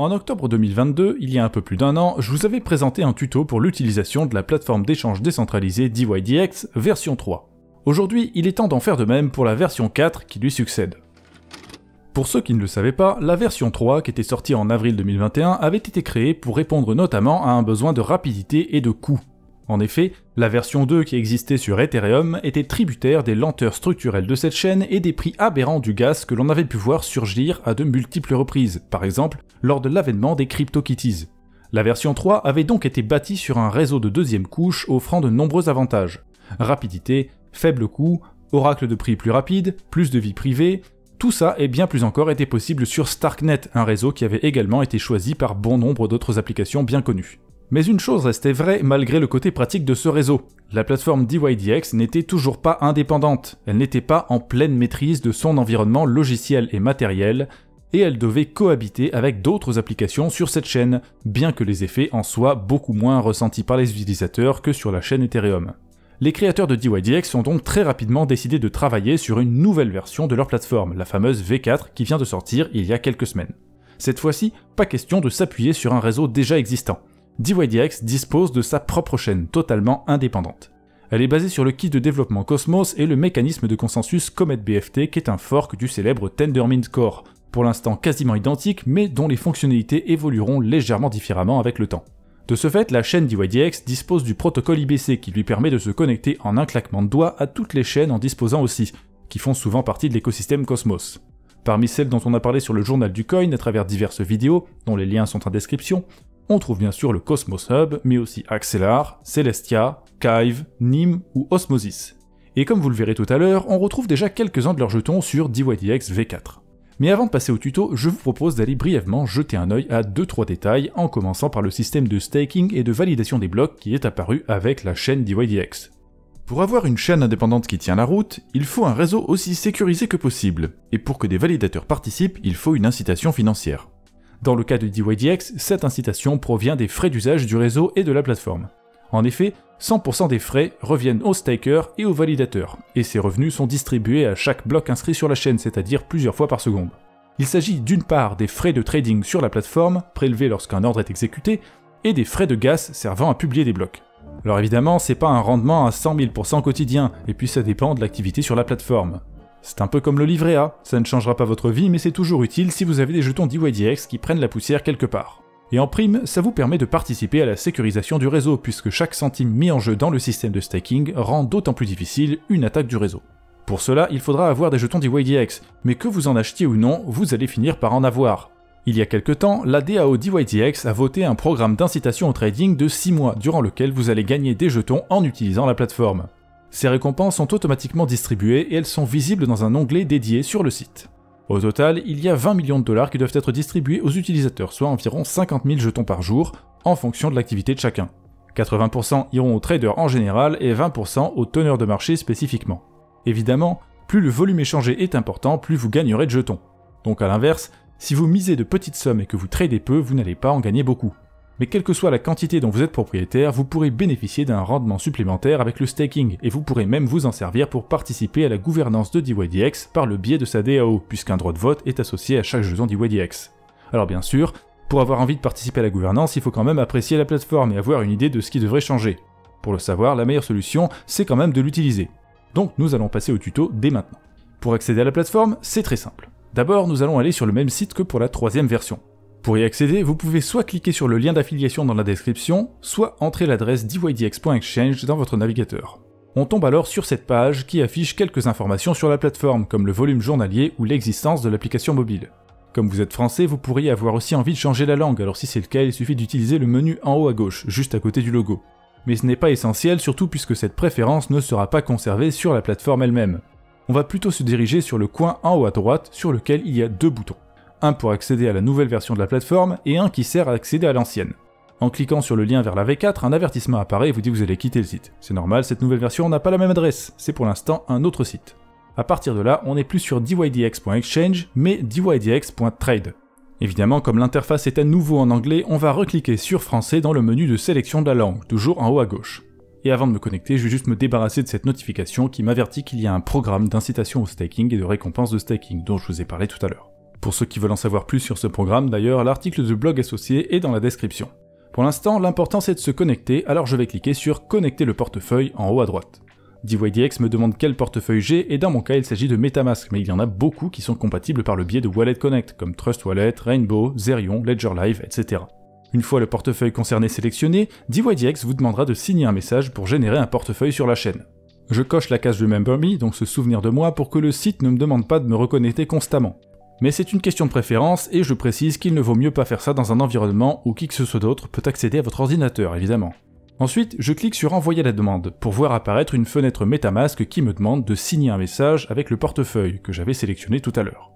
En octobre 2022, il y a un peu plus d'un an, je vous avais présenté un tuto pour l'utilisation de la plateforme d'échange décentralisée dYdX version 3. Aujourd'hui, il est temps d'en faire de même pour la version 4 qui lui succède. Pour ceux qui ne le savaient pas, la version 3, qui était sortie en avril 2021, avait été créée pour répondre notamment à un besoin de rapidité et de coût. En effet, la version 2 qui existait sur Ethereum était tributaire des lenteurs structurelles de cette chaîne et des prix aberrants du gaz que l'on avait pu voir surgir à de multiples reprises, par exemple lors de l'avènement des CryptoKitties. La version 3 avait donc été bâtie sur un réseau de deuxième couche offrant de nombreux avantages. Rapidité, faible coût, oracle de prix plus rapide, plus de vie privée, tout ça et bien plus encore était possible sur StarkNet, un réseau qui avait également été choisi par bon nombre d'autres applications bien connues. Mais une chose restait vraie malgré le côté pratique de ce réseau. La plateforme dYdX n'était toujours pas indépendante, elle n'était pas en pleine maîtrise de son environnement logiciel et matériel, et elle devait cohabiter avec d'autres applications sur cette chaîne, bien que les effets en soient beaucoup moins ressentis par les utilisateurs que sur la chaîne Ethereum. Les créateurs de dYdX ont donc très rapidement décidé de travailler sur une nouvelle version de leur plateforme, la fameuse V4 qui vient de sortir il y a quelques semaines. Cette fois-ci, pas question de s'appuyer sur un réseau déjà existant. dYdX dispose de sa propre chaîne totalement indépendante. Elle est basée sur le kit de développement Cosmos et le mécanisme de consensus Comet BFT qui est un fork du célèbre Tendermint Core, pour l'instant quasiment identique mais dont les fonctionnalités évolueront légèrement différemment avec le temps. De ce fait, la chaîne dYdX dispose du protocole IBC qui lui permet de se connecter en un claquement de doigts à toutes les chaînes en disposant aussi, qui font souvent partie de l'écosystème Cosmos. Parmi celles dont on a parlé sur le Journal du Coin à travers diverses vidéos, dont les liens sont en description, on trouve bien sûr le Cosmos Hub, mais aussi Axelar, Celestia, Kyve, Nym ou Osmosis. Et comme vous le verrez tout à l'heure, on retrouve déjà quelques-uns de leurs jetons sur dYdX V4. Mais avant de passer au tuto, je vous propose d'aller brièvement jeter un œil à 2-3 détails, en commençant par le système de staking et de validation des blocs qui est apparu avec la chaîne dYdX. Pour avoir une chaîne indépendante qui tient la route, il faut un réseau aussi sécurisé que possible, et pour que des validateurs participent, il faut une incitation financière. Dans le cas de dYdX, cette incitation provient des frais d'usage du réseau et de la plateforme. En effet, 100% des frais reviennent aux stakers et aux validateurs, et ces revenus sont distribués à chaque bloc inscrit sur la chaîne, c'est-à-dire plusieurs fois par seconde. Il s'agit d'une part des frais de trading sur la plateforme, prélevés lorsqu'un ordre est exécuté, et des frais de gas servant à publier des blocs. Alors évidemment, c'est pas un rendement à 100 000% quotidien, et puis ça dépend de l'activité sur la plateforme. C'est un peu comme le livret A, ça ne changera pas votre vie mais c'est toujours utile si vous avez des jetons dYdX qui prennent la poussière quelque part. Et en prime, ça vous permet de participer à la sécurisation du réseau puisque chaque centime mis en jeu dans le système de staking rend d'autant plus difficile une attaque du réseau. Pour cela, il faudra avoir des jetons dYdX, mais que vous en achetiez ou non, vous allez finir par en avoir. Il y a quelques temps, la DAO dYdX a voté un programme d'incitation au trading de 6 mois durant lequel vous allez gagner des jetons en utilisant la plateforme. Ces récompenses sont automatiquement distribuées et elles sont visibles dans un onglet dédié sur le site. Au total, il y a 20 millions de dollars qui doivent être distribués aux utilisateurs, soit environ 50 000 jetons par jour, en fonction de l'activité de chacun. 80% iront aux traders en général et 20% aux teneurs de marché spécifiquement. Évidemment, plus le volume échangé est important, plus vous gagnerez de jetons. Donc à l'inverse, si vous misez de petites sommes et que vous tradez peu, vous n'allez pas en gagner beaucoup. Mais quelle que soit la quantité dont vous êtes propriétaire, vous pourrez bénéficier d'un rendement supplémentaire avec le staking, et vous pourrez même vous en servir pour participer à la gouvernance de dYdX par le biais de sa DAO, puisqu'un droit de vote est associé à chaque jeton dYdX. Alors bien sûr, pour avoir envie de participer à la gouvernance, il faut quand même apprécier la plateforme et avoir une idée de ce qui devrait changer. Pour le savoir, la meilleure solution, c'est quand même de l'utiliser. Donc nous allons passer au tuto dès maintenant. Pour accéder à la plateforme, c'est très simple. D'abord, nous allons aller sur le même site que pour la troisième version. Pour y accéder, vous pouvez soit cliquer sur le lien d'affiliation dans la description, soit entrer l'adresse dydx.exchange dans votre navigateur. On tombe alors sur cette page qui affiche quelques informations sur la plateforme, comme le volume journalier ou l'existence de l'application mobile. Comme vous êtes français, vous pourriez avoir aussi envie de changer la langue, alors si c'est le cas, il suffit d'utiliser le menu en haut à gauche, juste à côté du logo. Mais ce n'est pas essentiel, surtout puisque cette préférence ne sera pas conservée sur la plateforme elle-même. On va plutôt se diriger sur le coin en haut à droite, sur lequel il y a deux boutons. Un pour accéder à la nouvelle version de la plateforme et un qui sert à accéder à l'ancienne. En cliquant sur le lien vers la V4, un avertissement apparaît et vous dit que vous allez quitter le site. C'est normal, cette nouvelle version n'a pas la même adresse, c'est pour l'instant un autre site. A partir de là, on n'est plus sur dydx.exchange mais dydx.trade. Évidemment, comme l'interface est à nouveau en anglais, on va recliquer sur français dans le menu de sélection de la langue, toujours en haut à gauche. Et avant de me connecter, je vais juste me débarrasser de cette notification qui m'avertit qu'il y a un programme d'incitation au staking et de récompense de staking dont je vous ai parlé tout à l'heure. Pour ceux qui veulent en savoir plus sur ce programme d'ailleurs, l'article du blog associé est dans la description. Pour l'instant, l'important c'est de se connecter, alors je vais cliquer sur « Connecter le portefeuille » en haut à droite. dYdX me demande quel portefeuille j'ai, et dans mon cas il s'agit de MetaMask, mais il y en a beaucoup qui sont compatibles par le biais de Wallet Connect, comme Trust Wallet, Rainbow, Zerion, Ledger Live, etc. Une fois le portefeuille concerné sélectionné, dYdX vous demandera de signer un message pour générer un portefeuille sur la chaîne. Je coche la case Remember Me, donc se souvenir de moi, pour que le site ne me demande pas de me reconnecter constamment. Mais c'est une question de préférence, et je précise qu'il ne vaut mieux pas faire ça dans un environnement où qui que ce soit d'autre peut accéder à votre ordinateur, évidemment. Ensuite, je clique sur Envoyer la demande, pour voir apparaître une fenêtre MetaMask qui me demande de signer un message avec le portefeuille que j'avais sélectionné tout à l'heure.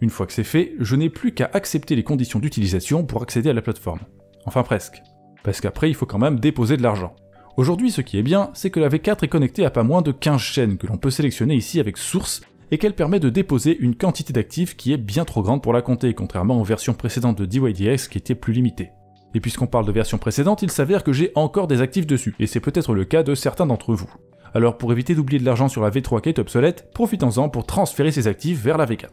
Une fois que c'est fait, je n'ai plus qu'à accepter les conditions d'utilisation pour accéder à la plateforme. Enfin presque. Parce qu'après, il faut quand même déposer de l'argent. Aujourd'hui, ce qui est bien, c'est que la V4 est connectée à pas moins de 15 chaînes que l'on peut sélectionner ici avec source, et qu'elle permet de déposer une quantité d'actifs qui est bien trop grande pour la compter, contrairement aux versions précédentes de dYdX qui étaient plus limitées. Et puisqu'on parle de versions précédentes, il s'avère que j'ai encore des actifs dessus, et c'est peut-être le cas de certains d'entre vous. Alors pour éviter d'oublier de l'argent sur la V3 qui est obsolète, profitons-en pour transférer ces actifs vers la V4.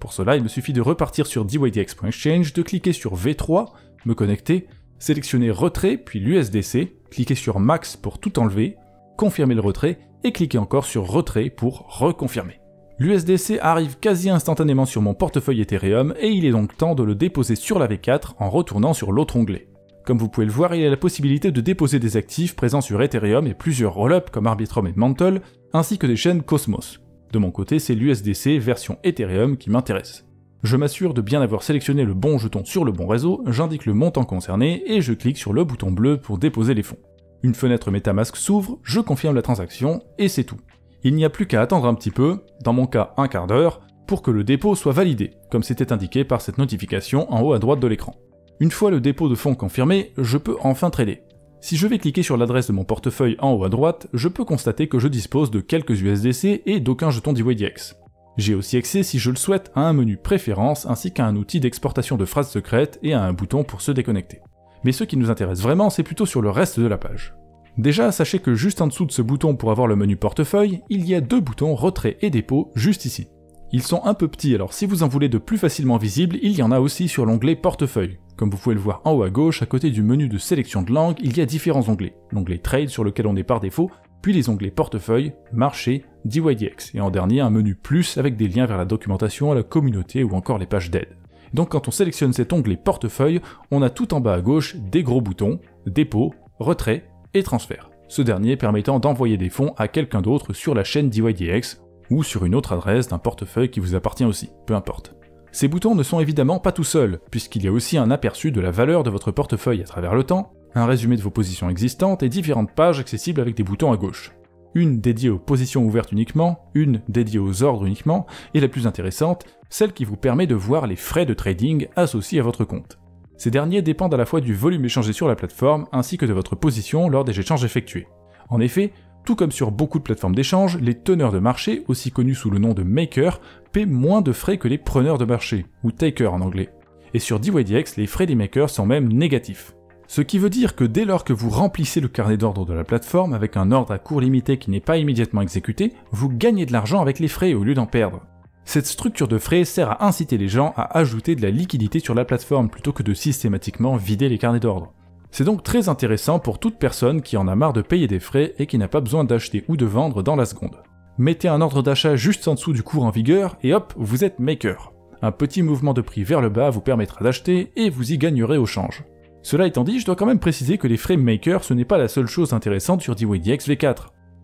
Pour cela, il me suffit de repartir sur dYdX.exchange, de cliquer sur V3, me connecter, sélectionner Retrait, puis l'USDC, cliquer sur Max pour tout enlever, confirmer le retrait, et cliquer encore sur Retrait pour reconfirmer. L'USDC arrive quasi instantanément sur mon portefeuille Ethereum, et il est donc temps de le déposer sur la V4 en retournant sur l'autre onglet. Comme vous pouvez le voir, il y a la possibilité de déposer des actifs présents sur Ethereum et plusieurs roll-ups comme Arbitrum et Mantle, ainsi que des chaînes Cosmos. De mon côté, c'est l'USDC version Ethereum qui m'intéresse. Je m'assure de bien avoir sélectionné le bon jeton sur le bon réseau, j'indique le montant concerné et je clique sur le bouton bleu pour déposer les fonds. Une fenêtre MetaMask s'ouvre, je confirme la transaction et c'est tout. Il n'y a plus qu'à attendre un petit peu, dans mon cas un quart d'heure, pour que le dépôt soit validé, comme c'était indiqué par cette notification en haut à droite de l'écran. Une fois le dépôt de fonds confirmé, je peux enfin trader. Si je vais cliquer sur l'adresse de mon portefeuille en haut à droite, je peux constater que je dispose de quelques USDC et d'aucun jeton dYdX. J'ai aussi accès, si je le souhaite, à un menu préférence ainsi qu'à un outil d'exportation de phrases secrètes et à un bouton pour se déconnecter. Mais ce qui nous intéresse vraiment, c'est plutôt sur le reste de la page. Déjà, sachez que juste en dessous de ce bouton pour avoir le menu portefeuille, il y a deux boutons retrait et dépôt juste ici. Ils sont un peu petits, alors si vous en voulez de plus facilement visibles, il y en a aussi sur l'onglet portefeuille. Comme vous pouvez le voir en haut à gauche, à côté du menu de sélection de langue, il y a différents onglets. L'onglet Trade sur lequel on est par défaut, puis les onglets Portefeuille, Marché, dYdX, et en dernier un menu Plus avec des liens vers la documentation, à la communauté ou encore les pages d'aide. Donc quand on sélectionne cet onglet Portefeuille, on a tout en bas à gauche des gros boutons, Dépôt, Retrait et Transfert. Ce dernier permettant d'envoyer des fonds à quelqu'un d'autre sur la chaîne dYdX ou sur une autre adresse d'un portefeuille qui vous appartient aussi, peu importe. Ces boutons ne sont évidemment pas tout seuls, puisqu'il y a aussi un aperçu de la valeur de votre portefeuille à travers le temps, un résumé de vos positions existantes et différentes pages accessibles avec des boutons à gauche. Une dédiée aux positions ouvertes uniquement, une dédiée aux ordres uniquement, et la plus intéressante, celle qui vous permet de voir les frais de trading associés à votre compte. Ces derniers dépendent à la fois du volume échangé sur la plateforme ainsi que de votre position lors des échanges effectués. En effet, tout comme sur beaucoup de plateformes d'échange, les teneurs de marché, aussi connus sous le nom de makers, paient moins de frais que les preneurs de marché, ou takers en anglais. Et sur dYdX, les frais des makers sont même négatifs. Ce qui veut dire que dès lors que vous remplissez le carnet d'ordre de la plateforme avec un ordre à cours limité qui n'est pas immédiatement exécuté, vous gagnez de l'argent avec les frais au lieu d'en perdre. Cette structure de frais sert à inciter les gens à ajouter de la liquidité sur la plateforme plutôt que de systématiquement vider les carnets d'ordre. C'est donc très intéressant pour toute personne qui en a marre de payer des frais et qui n'a pas besoin d'acheter ou de vendre dans la seconde. Mettez un ordre d'achat juste en dessous du cours en vigueur et hop, vous êtes maker. Un petit mouvement de prix vers le bas vous permettra d'acheter et vous y gagnerez au change. Cela étant dit, je dois quand même préciser que les frais maker ce n'est pas la seule chose intéressante sur dYdX V4.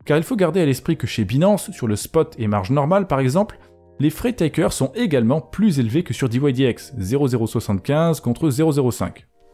Car il faut garder à l'esprit que chez Binance, sur le spot et marge normale par exemple, les frais taker sont également plus élevés que sur dYdX, 0,075 contre 0,05.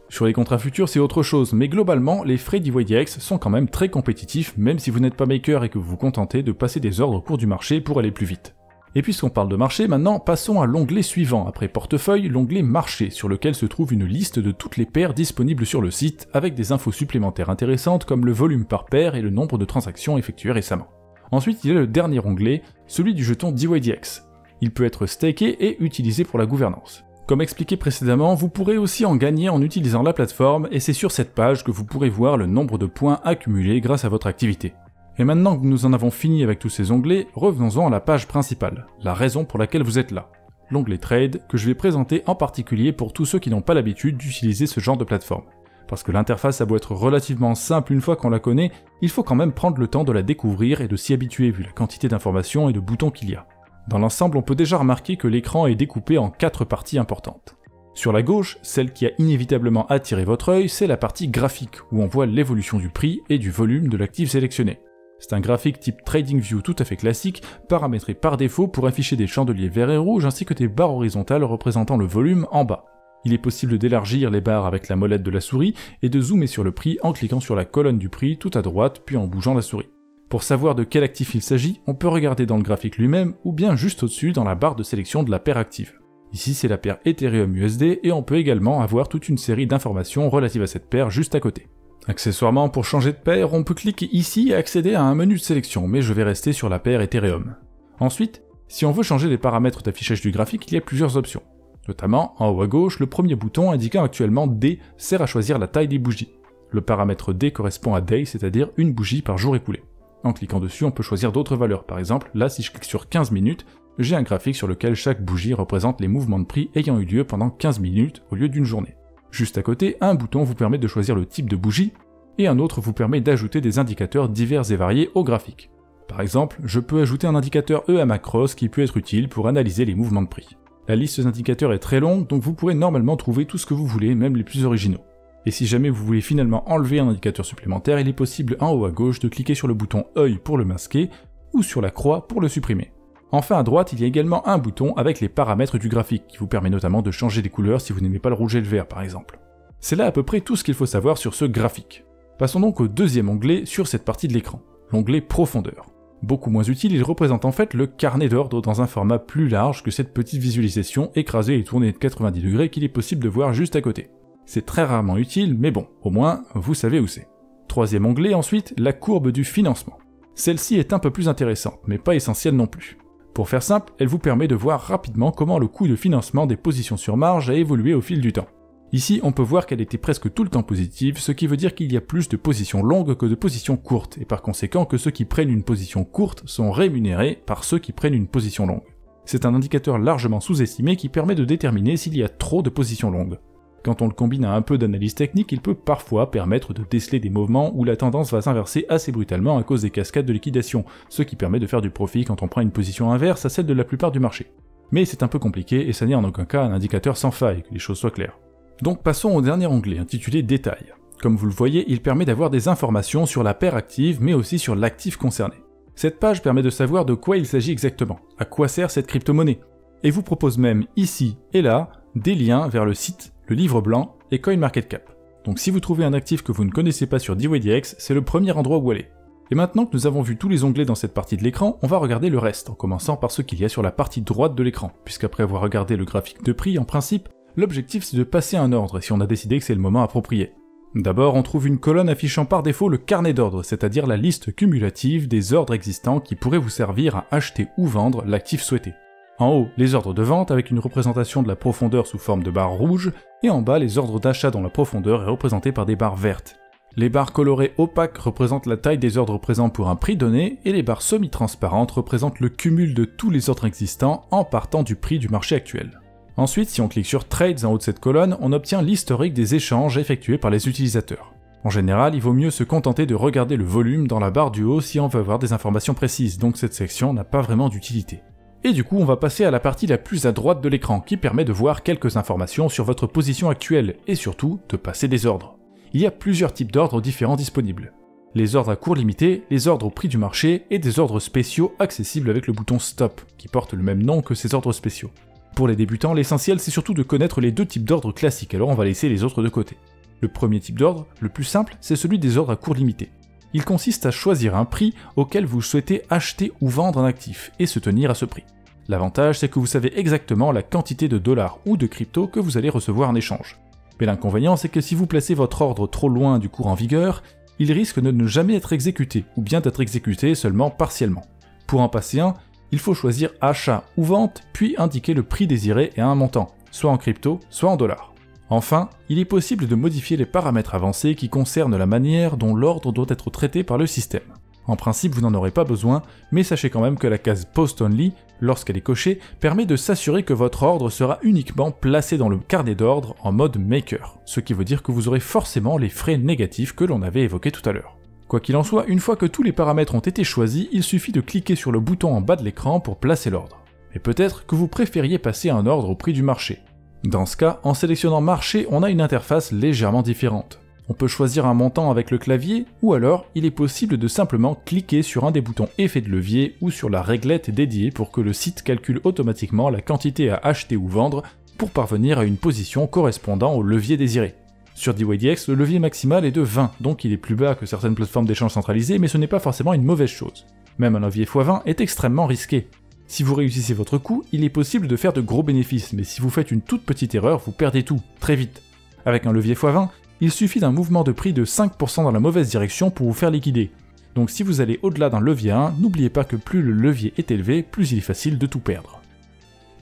Sur les contrats futurs, c'est autre chose, mais globalement, les frais dYdX sont quand même très compétitifs, même si vous n'êtes pas maker et que vous vous contentez de passer des ordres au cours du marché pour aller plus vite. Et puisqu'on parle de marché, maintenant passons à l'onglet suivant, après portefeuille, l'onglet marché, sur lequel se trouve une liste de toutes les paires disponibles sur le site, avec des infos supplémentaires intéressantes comme le volume par paire et le nombre de transactions effectuées récemment. Ensuite, il y a le dernier onglet, celui du jeton dYdX. Il peut être staké et utilisé pour la gouvernance. Comme expliqué précédemment, vous pourrez aussi en gagner en utilisant la plateforme et c'est sur cette page que vous pourrez voir le nombre de points accumulés grâce à votre activité. Et maintenant que nous en avons fini avec tous ces onglets, revenons-en à la page principale, la raison pour laquelle vous êtes là. L'onglet Trade, que je vais présenter en particulier pour tous ceux qui n'ont pas l'habitude d'utiliser ce genre de plateforme. Parce que l'interface a beau être relativement simple une fois qu'on la connaît, il faut quand même prendre le temps de la découvrir et de s'y habituer vu la quantité d'informations et de boutons qu'il y a. Dans l'ensemble, on peut déjà remarquer que l'écran est découpé en 4 parties importantes. Sur la gauche, celle qui a inévitablement attiré votre œil, c'est la partie graphique, où on voit l'évolution du prix et du volume de l'actif sélectionné. C'est un graphique type TradingView tout à fait classique, paramétré par défaut pour afficher des chandeliers verts et rouges ainsi que des barres horizontales représentant le volume en bas. Il est possible d'élargir les barres avec la molette de la souris et de zoomer sur le prix en cliquant sur la colonne du prix tout à droite puis en bougeant la souris. Pour savoir de quel actif il s'agit, on peut regarder dans le graphique lui-même ou bien juste au-dessus dans la barre de sélection de la paire active. Ici c'est la paire Ethereum USD et on peut également avoir toute une série d'informations relatives à cette paire juste à côté. Accessoirement, pour changer de paire, on peut cliquer ici et accéder à un menu de sélection, mais je vais rester sur la paire Ethereum. Ensuite, si on veut changer les paramètres d'affichage du graphique, il y a plusieurs options. Notamment, en haut à gauche, le premier bouton indiquant actuellement D sert à choisir la taille des bougies. Le paramètre D correspond à Day, c'est-à-dire une bougie par jour écoulé. En cliquant dessus, on peut choisir d'autres valeurs. Par exemple, là, si je clique sur 15 minutes, j'ai un graphique sur lequel chaque bougie représente les mouvements de prix ayant eu lieu pendant 15 minutes au lieu d'une journée. Juste à côté, un bouton vous permet de choisir le type de bougie, et un autre vous permet d'ajouter des indicateurs divers et variés au graphique. Par exemple, je peux ajouter un indicateur EMA Cross qui peut être utile pour analyser les mouvements de prix. La liste d'indicateurs est très longue, donc vous pourrez normalement trouver tout ce que vous voulez, même les plus originaux. Et si jamais vous voulez finalement enlever un indicateur supplémentaire, il est possible en haut à gauche de cliquer sur le bouton œil pour le masquer, ou sur la croix pour le supprimer. Enfin à droite, il y a également un bouton avec les paramètres du graphique, qui vous permet notamment de changer les couleurs si vous n'aimez pas le rouge et le vert par exemple. C'est là à peu près tout ce qu'il faut savoir sur ce graphique. Passons donc au deuxième onglet sur cette partie de l'écran, l'onglet Profondeur. Beaucoup moins utile, il représente en fait le carnet d'ordre dans un format plus large que cette petite visualisation écrasée et tournée de 90 degrés qu'il est possible de voir juste à côté. C'est très rarement utile, mais bon, au moins, vous savez où c'est. Troisième onglet ensuite, la courbe du financement. Celle-ci est un peu plus intéressante, mais pas essentielle non plus. Pour faire simple, elle vous permet de voir rapidement comment le coût de financement des positions sur marge a évolué au fil du temps. Ici, on peut voir qu'elle était presque tout le temps positive, ce qui veut dire qu'il y a plus de positions longues que de positions courtes, et par conséquent que ceux qui prennent une position courte sont rémunérés par ceux qui prennent une position longue. C'est un indicateur largement sous-estimé qui permet de déterminer s'il y a trop de positions longues. Quand on le combine à un peu d'analyse technique, il peut parfois permettre de déceler des mouvements où la tendance va s'inverser assez brutalement à cause des cascades de liquidation, ce qui permet de faire du profit quand on prend une position inverse à celle de la plupart du marché. Mais c'est un peu compliqué et ça n'est en aucun cas un indicateur sans faille, que les choses soient claires. Donc passons au dernier onglet, intitulé Détails. Comme vous le voyez, il permet d'avoir des informations sur la paire active, mais aussi sur l'actif concerné. Cette page permet de savoir de quoi il s'agit exactement, à quoi sert cette crypto-monnaie, et vous propose même, ici et là, des liens vers le site, le livre blanc et Coin Market Cap. Donc si vous trouvez un actif que vous ne connaissez pas sur dYdX, c'est le premier endroit où aller. Et maintenant que nous avons vu tous les onglets dans cette partie de l'écran, on va regarder le reste, en commençant par ce qu'il y a sur la partie droite de l'écran, puisqu'après avoir regardé le graphique de prix, en principe, l'objectif c'est de passer un ordre si on a décidé que c'est le moment approprié. D'abord, on trouve une colonne affichant par défaut le carnet d'ordre, c'est-à-dire la liste cumulative des ordres existants qui pourraient vous servir à acheter ou vendre l'actif souhaité. En haut, les ordres de vente avec une représentation de la profondeur sous forme de barres rouges, et en bas, les ordres d'achat dont la profondeur est représentée par des barres vertes. Les barres colorées opaques représentent la taille des ordres présents pour un prix donné, et les barres semi-transparentes représentent le cumul de tous les ordres existants en partant du prix du marché actuel. Ensuite, si on clique sur Trades en haut de cette colonne, on obtient l'historique des échanges effectués par les utilisateurs. En général, il vaut mieux se contenter de regarder le volume dans la barre du haut si on veut avoir des informations précises, donc cette section n'a pas vraiment d'utilité. Et du coup, on va passer à la partie la plus à droite de l'écran, qui permet de voir quelques informations sur votre position actuelle, et surtout, de passer des ordres. Il y a plusieurs types d'ordres différents disponibles. Les ordres à cours limité, les ordres au prix du marché, et des ordres spéciaux accessibles avec le bouton Stop, qui porte le même nom que ces ordres spéciaux. Pour les débutants, l'essentiel c'est surtout de connaître les deux types d'ordres classiques, alors on va laisser les autres de côté. Le premier type d'ordre, le plus simple, c'est celui des ordres à cours limité. Il consiste à choisir un prix auquel vous souhaitez acheter ou vendre un actif, et se tenir à ce prix. L'avantage, c'est que vous savez exactement la quantité de dollars ou de crypto que vous allez recevoir en échange. Mais l'inconvénient, c'est que si vous placez votre ordre trop loin du cours en vigueur, il risque de ne jamais être exécuté, ou bien d'être exécuté seulement partiellement. Pour en passer un, il faut choisir achat ou vente, puis indiquer le prix désiré et un montant, soit en crypto, soit en dollars. Enfin, il est possible de modifier les paramètres avancés qui concernent la manière dont l'ordre doit être traité par le système. En principe, vous n'en aurez pas besoin, mais sachez quand même que la case Post Only, lorsqu'elle est cochée, permet de s'assurer que votre ordre sera uniquement placé dans le carnet d'ordre en mode Maker, ce qui veut dire que vous aurez forcément les frais négatifs que l'on avait évoqués tout à l'heure. Quoi qu'il en soit, une fois que tous les paramètres ont été choisis, il suffit de cliquer sur le bouton en bas de l'écran pour placer l'ordre. Mais peut-être que vous préfériez passer un ordre au prix du marché. Dans ce cas, en sélectionnant marché, on a une interface légèrement différente. On peut choisir un montant avec le clavier, ou alors il est possible de simplement cliquer sur un des boutons effet de levier ou sur la réglette dédiée pour que le site calcule automatiquement la quantité à acheter ou vendre pour parvenir à une position correspondant au levier désiré. Sur dYdX, le levier maximal est de 20, donc il est plus bas que certaines plateformes d'échange centralisées, mais ce n'est pas forcément une mauvaise chose. Même un levier x20 est extrêmement risqué. Si vous réussissez votre coup, il est possible de faire de gros bénéfices, mais si vous faites une toute petite erreur, vous perdez tout, très vite. Avec un levier x20, il suffit d'un mouvement de prix de 5% dans la mauvaise direction pour vous faire liquider. Donc si vous allez au-delà d'un levier 1, n'oubliez pas que plus le levier est élevé, plus il est facile de tout perdre.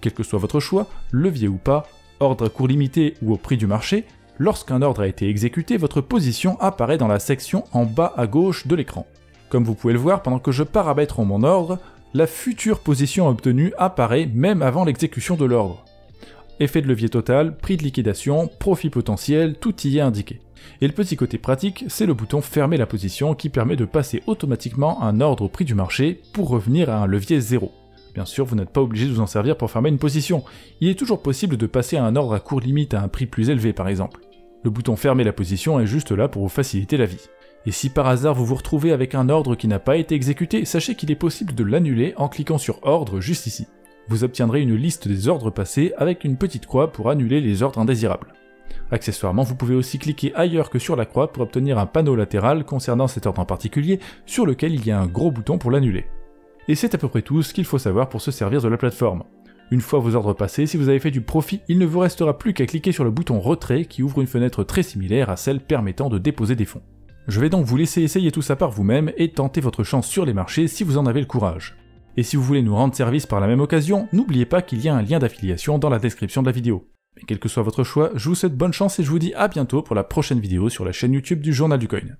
Quel que soit votre choix, levier ou pas, ordre à cours limité ou au prix du marché, lorsqu'un ordre a été exécuté, votre position apparaît dans la section en bas à gauche de l'écran. Comme vous pouvez le voir, pendant que je paramètre mon ordre, la future position obtenue apparaît même avant l'exécution de l'ordre. Effet de levier total, prix de liquidation, profit potentiel, tout y est indiqué. Et le petit côté pratique, c'est le bouton fermer la position qui permet de passer automatiquement un ordre au prix du marché pour revenir à un levier 0. Bien sûr, vous n'êtes pas obligé de vous en servir pour fermer une position. Il est toujours possible de passer un ordre à court limite à un prix plus élevé par exemple. Le bouton fermer la position est juste là pour vous faciliter la vie. Et si par hasard vous vous retrouvez avec un ordre qui n'a pas été exécuté, sachez qu'il est possible de l'annuler en cliquant sur ordre juste ici. Vous obtiendrez une liste des ordres passés avec une petite croix pour annuler les ordres indésirables. Accessoirement, vous pouvez aussi cliquer ailleurs que sur la croix pour obtenir un panneau latéral concernant cet ordre en particulier sur lequel il y a un gros bouton pour l'annuler. Et c'est à peu près tout ce qu'il faut savoir pour se servir de la plateforme. Une fois vos ordres passés, si vous avez fait du profit, il ne vous restera plus qu'à cliquer sur le bouton retrait qui ouvre une fenêtre très similaire à celle permettant de déposer des fonds. Je vais donc vous laisser essayer tout ça par vous-même et tenter votre chance sur les marchés si vous en avez le courage. Et si vous voulez nous rendre service par la même occasion, n'oubliez pas qu'il y a un lien d'affiliation dans la description de la vidéo. Mais quel que soit votre choix, je vous souhaite bonne chance et je vous dis à bientôt pour la prochaine vidéo sur la chaîne YouTube du Journal du Coin.